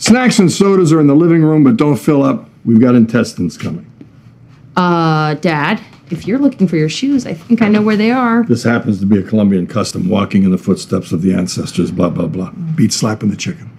Snacks and sodas are in the living room, but don't fill up. We've got intestines coming. Dad, if you're looking for your shoes, I think I know where they are. This happens to be a Colombian custom, walking in the footsteps of the ancestors, blah, blah, blah. Beats slapping the chicken.